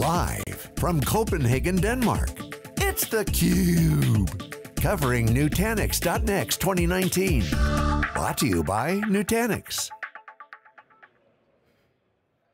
Live from Copenhagen, Denmark, it's theCUBE, covering Nutanix.next 2019. Brought to you by Nutanix.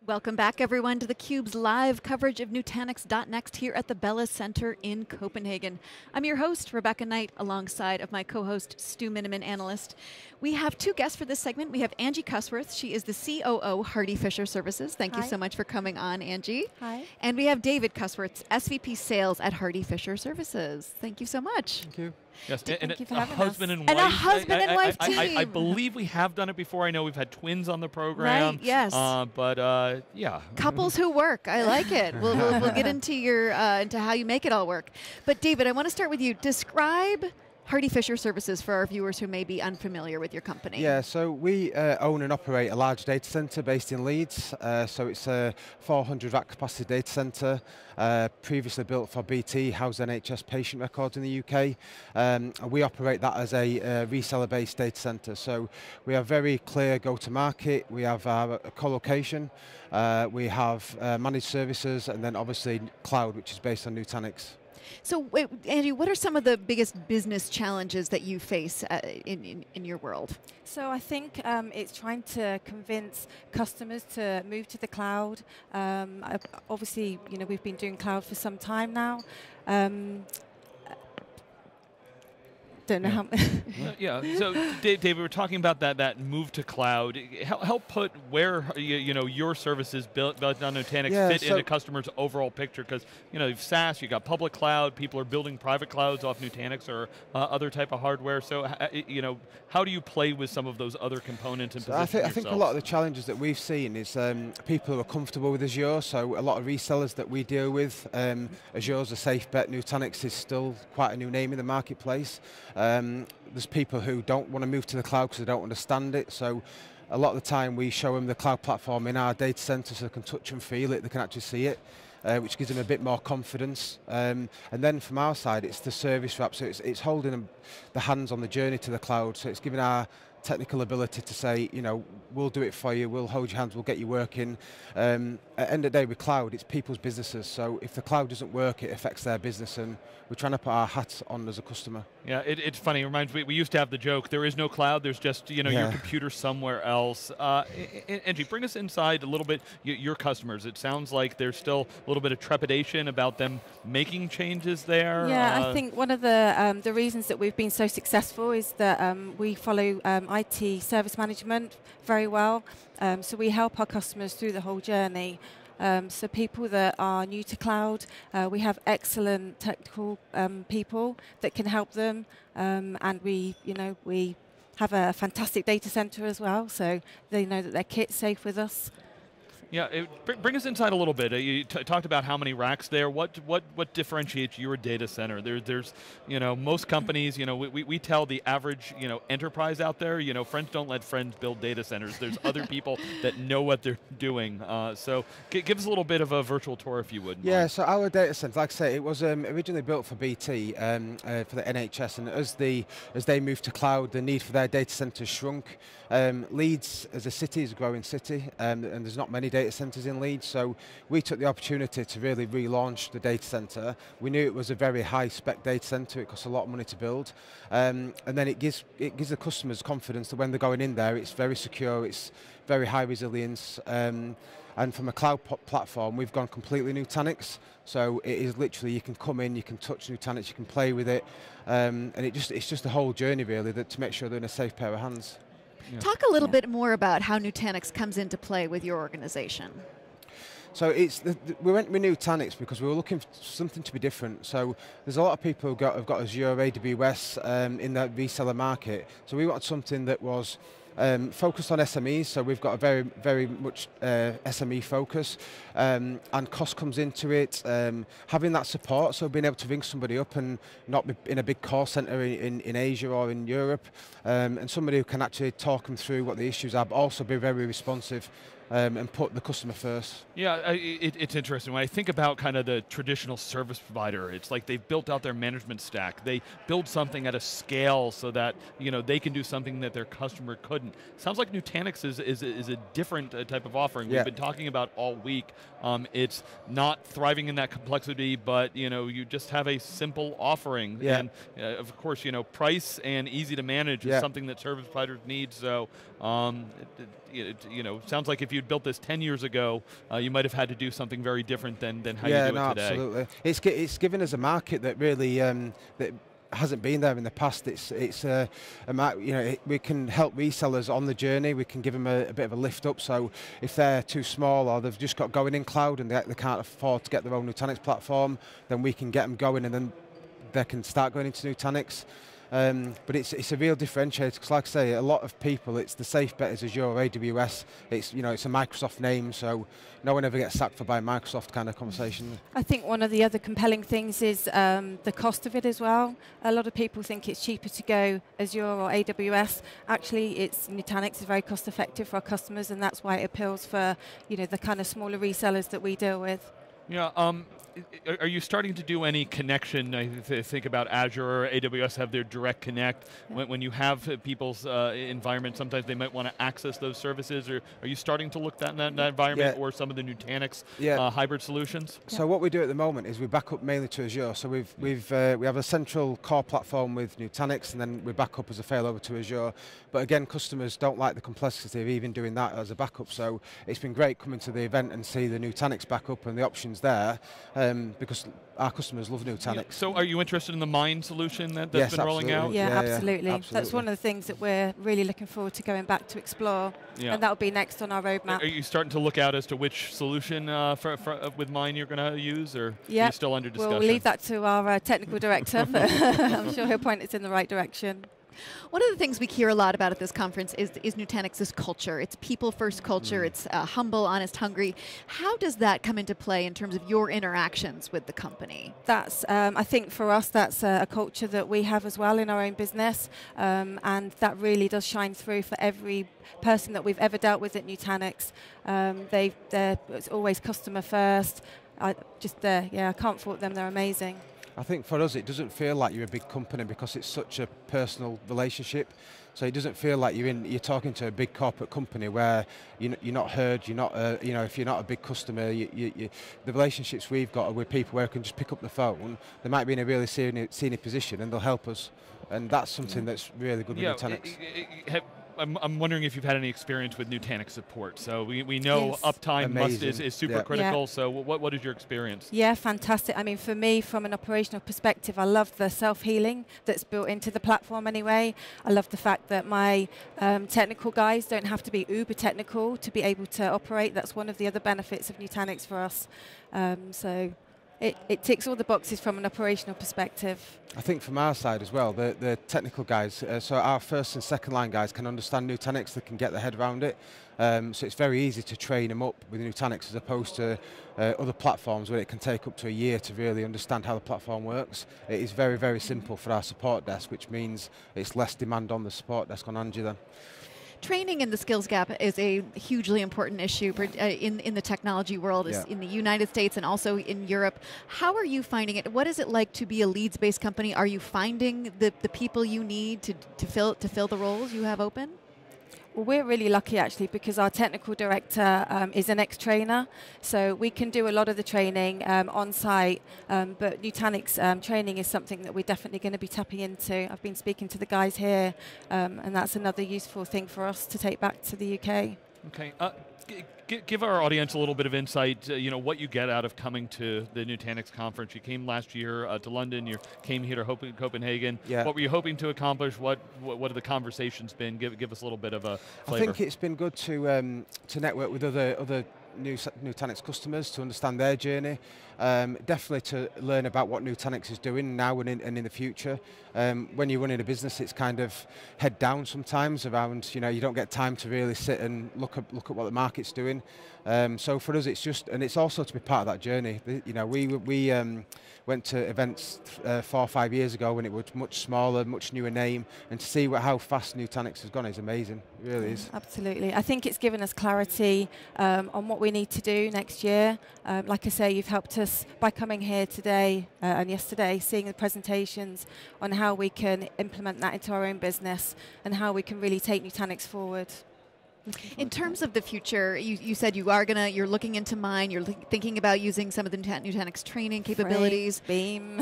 Welcome back everyone to theCUBE's live coverage of Nutanix.next here at the Bella Center in Copenhagen. I'm your host, Rebecca Knight, alongside of my co-host, Stu Miniman, analyst. We have two guests for this segment. We have Angie Cusworth. She is the COO, Hardy Fisher Services. Thank you so much for coming on, Angie. Hi. And we have David Cusworth, SVP Sales at Hardy Fisher Services. Thank you so much. Thank you. Yes, and a husband and wife team. I believe we have done it before. I know we've had twins on the program. Right, yes. Yeah. Couples who work, I like it. We'll get into your into how you make it all work. But David, I want to start with you. Describe Hardy Fisher Services for our viewers who may be unfamiliar with your company. Yeah, so we own and operate a large data center based in Leeds. So it's a 400 rack capacity data center, previously built for BT, housed NHS patient records in the UK. We operate that as a reseller-based data center. So we have very clear go-to-market, we have our co-location, we have managed services, and then obviously cloud, which is based on Nutanix. So, Angie, what are some of the biggest business challenges that you face in your world? So I think it's trying to convince customers to move to the cloud. Obviously, you know, we've been doing cloud for some time now. Don't know how. Yeah. So, David, we're talking about that move to cloud. Help put where your services built on Nutanix fit into customers' overall picture, because you've SaaS, you got public cloud, people are building private clouds off Nutanix or other type of hardware. So, how do you play with some of those other components and position yourself? I think a lot of the challenges that we've seen is people who are comfortable with Azure. So, a lot of resellers that we deal with, Azure's a safe bet. Nutanix is still quite a new name in the marketplace. There's people who don't want to move to the cloud because they don't understand it, so a lot of the time we show them the cloud platform in our data center so they can touch and feel it, they can actually see it, which gives them a bit more confidence. And then from our side, it's the service wrap, so it's holding them, the hands on the journey to the cloud, so it's giving our technical ability to say, we'll do it for you, we'll hold your hands, we'll get you working. At the end of the day with cloud, it's people's businesses, so if the cloud doesn't work, it affects their business, and we're trying to put our hats on as a customer. Yeah, it's funny, it reminds me, we used to have the joke, there is no cloud, there's just your computer somewhere else. Angie, bring us inside a little bit, your customers. It sounds like there's still a little bit of trepidation about them making changes there. Yeah, I think one of the reasons that we've been so successful is that we follow IT service management very well, so we help our customers through the whole journey. So people that are new to cloud, we have excellent technical people that can help them, and we have a fantastic data center as well, so they know that their kit's safe with us. Yeah, bring us inside a little bit. You talked about how many racks there. What differentiates your data center? There's most companies, we tell the average enterprise out there, friends don't let friends build data centers. There's other people that know what they're doing. So give us a little bit of a virtual tour if you would. Yeah, Mike. So our data center, like I say, it was originally built for BT, for the NHS, and as they moved to cloud, the need for their data centers shrunk. Leeds as a city is a growing city, and there's not many data centers in Leeds, so we took the opportunity to really relaunch the data center. We knew it was a very high-spec data center, it costs a lot of money to build, and then it gives the customers confidence that when they're going in there, it's very secure, it's very high resilience, and from a cloud platform, we've gone completely Nutanix, so it is literally, you can come in, you can touch Nutanix, you can play with it, and it's just the whole journey really, that to make sure they're in a safe pair of hands. Yeah. Talk a little bit more about how Nutanix comes into play with your organization. So we went with Nutanix because we were looking for something to be different. So there's a lot of people who have got Azure, AWS in that reseller market. So we wanted something that was focused on SMEs, so we've got a very, very much SME focus, and cost comes into it. Having that support, so being able to ring somebody up and not be in a big call center in Asia or in Europe, and somebody who can actually talk them through what the issues are, but also be very responsive and put the customer first. Yeah, it's interesting. When I think about kind of the traditional service provider, it's like they've built out their management stack. They build something at a scale so that they can do something that their customer couldn't. Sounds like Nutanix is a different type of offering. Yeah. We've been talking about all week. It's not thriving in that complexity, but you just have a simple offering. Yeah. And of course, price and easy to manage is something that service providers need. So, sounds like if you'd built this 10 years ago, you might have had to do something very different than how you do it today. Yeah, absolutely. It's given us a market that really that hasn't been there in the past. We can help resellers on the journey. We can give them a bit of a lift up. So if they're too small or they've just got going in cloud and they can't afford to get their own Nutanix platform, then we can get them going and then they can start going into Nutanix. But it's a real differentiator, because like I say, a lot of people, it's the safe bet is Azure or AWS. It's a Microsoft name, so no one ever gets sacked for buying Microsoft kind of conversation. I think one of the other compelling things is the cost of it as well. A lot of people think it's cheaper to go Azure or AWS. Actually, Nutanix is very cost effective for our customers, and that's why it appeals for the kind of smaller resellers that we deal with. Yeah. Are you starting to do any connection? I think about Azure or AWS have their direct connect. When you have people's environment, sometimes they might want to access those services. Or are you starting to look that environment or some of the Nutanix hybrid solutions? So what we do at the moment is we back up mainly to Azure. So we have a central core platform with Nutanix, and then we back up as a failover to Azure. But again, customers don't like the complexity of even doing that as a backup. So it's been great coming to the event and see the Nutanix backup and the options there. Because our customers love Nutanix. Yeah. So are you interested in the Mine solution that's been rolling out? Yeah, absolutely. That's one of the things that we're really looking forward to going back to explore, and that'll be next on our roadmap. Are you starting to look out as to which solution with Mine you're going to use, or are you still under discussion? We'll leave that to our technical director, but I'm sure he'll point us in the right direction. One of the things we hear a lot about at this conference is Nutanix's culture. It's people-first culture. It's humble, honest, hungry. How does that come into play in terms of your interactions with the company? That's, I think for us, that's a culture that we have as well in our own business, and that really does shine through for every person that we've ever dealt with at Nutanix. It's always customer first. I can't fault them. They're amazing. I think for us, it doesn't feel like you're a big company because it's such a personal relationship. So it doesn't feel like you're talking to a big corporate company where you're not heard. You're not, if you're not a big customer, the relationships we've got are with people where we can just pick up the phone. They might be in a really senior position, and they'll help us. And that's something that's really good with Nutanix. I'm wondering if you've had any experience with Nutanix support. So we know uptime is super critical, so what is your experience? Yeah, fantastic. I mean, for me, from an operational perspective, I love the self-healing that's built into the platform anyway. I love the fact that my technical guys don't have to be uber technical to be able to operate. That's one of the other benefits of Nutanix for us. So it ticks all the boxes from an operational perspective. I think from our side as well, the technical guys, so our first and second line guys can understand Nutanix, they can get their head around it. So it's very easy to train them up with Nutanix as opposed to other platforms where it can take up to a year to really understand how the platform works. It is very, very simple for our support desk, which means it's less demand on the support desk on Angie then. Training and the skills gap is a hugely important issue in the technology world, in the United States and also in Europe. How are you finding it? What is it like to be a Leeds-based company? Are you finding the people you need to fill the roles you have open? Well, we're really lucky actually, because our technical director is an ex-trainer, so we can do a lot of the training on site, but Nutanix training is something that we're definitely going to be tapping into. I've been speaking to the guys here, and that's another useful thing for us to take back to the UK. Okay. Give our audience a little bit of insight, what you get out of coming to the Nutanix conference. You came last year to London, you came here to Copenhagen. Yeah. What were you hoping to accomplish? What have the conversations been? Give us a little bit of a flavor. I think it's been good to network with other Nutanix customers to understand their journey. Definitely to learn about what Nutanix is doing now and in the future. When you're running a business, it's kind of head down sometimes around, you don't get time to really sit and look at what the market's doing. So for us, it's just, and it's also to be part of that journey. We went to events 4 or 5 years ago when it was much smaller, much newer name, and to see how fast Nutanix has gone is amazing. It really is. Absolutely. I think it's given us clarity on what we need to do next year. Like I say, you've helped us by coming here today and yesterday, seeing the presentations on how we can implement that into our own business and how we can really take Nutanix forward. In terms of the future, you said you are gonna, you're looking into mine, you're thinking about using some of the Nutanix training capabilities. Beam.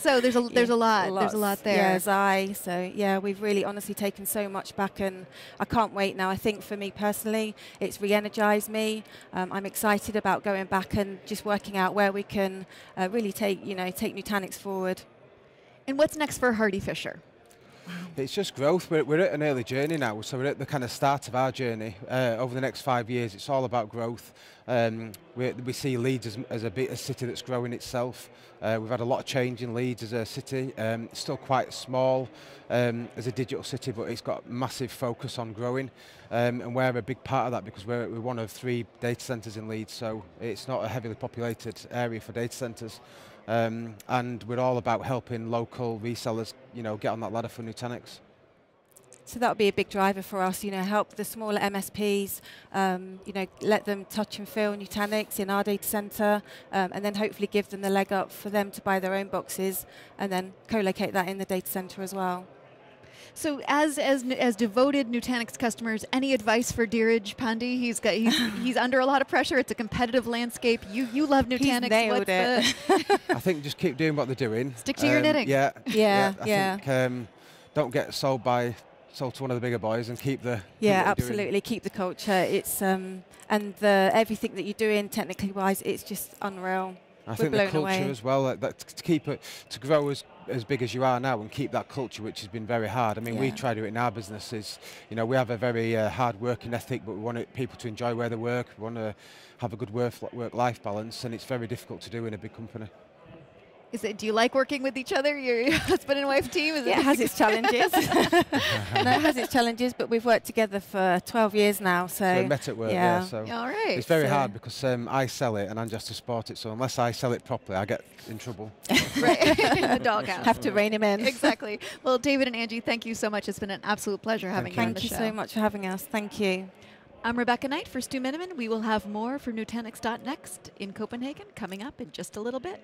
So there's a lot there. Yeah, so yeah, we've really honestly taken so much back and I can't wait now. I think for me personally, it's re-energized me. I'm excited about going back and just working out where we can really take Nutanix forward. And what's next for Hardy Fisher? It's just growth. We're at an early journey now, so we're at the kind of start of our journey. Over the next 5 years, it's all about growth. We see Leeds as a city that's growing itself. We've had a lot of change in Leeds as a city. It's still quite small as a digital city, but it's got massive focus on growing. And we're a big part of that because we're one of 3 data centres in Leeds, so it's not a heavily populated area for data centres. And we're all about helping local resellers, get on that ladder for Nutanix. So that'll be a big driver for us, help the smaller MSPs, let them touch and feel Nutanix in our data center, and then hopefully give them the leg up for them to buy their own boxes and then co-locate that in the data center as well. So as devoted Nutanix customers, any advice for Dheeraj Pandey? He's under a lot of pressure. It's a competitive landscape. You love Nutanix. He's nailed it. I think just keep doing what they're doing. Stick to your knitting. I think don't get sold to one of the bigger boys and keep the keep the culture. It's and everything that you're doing technically wise, it's just unreal. I think the culture as well, to grow as big as you are now and keep that culture, which has been very hard. I mean, we try to do it in our businesses. We have a very hard working ethic, but we want people to enjoy where they work. We want to have a good work-life balance, and it's very difficult to do in a big company. Do you like working with each other, your husband and wife team? Is it has its challenges. No, it has its challenges, but we've worked together for 12 years now. So we met at work, so all right, it's very hard because I sell it and I'm just to support it. So unless I sell it properly, I get in trouble. Right, in the doghouse. Have to rein him in. Exactly. Well, David and Angie, thank you so much. It's been an absolute pleasure having you on the show. Thank you so much for having us. Thank you. I'm Rebecca Knight for Stu Miniman. We will have more for Nutanix.next in Copenhagen coming up in just a little bit.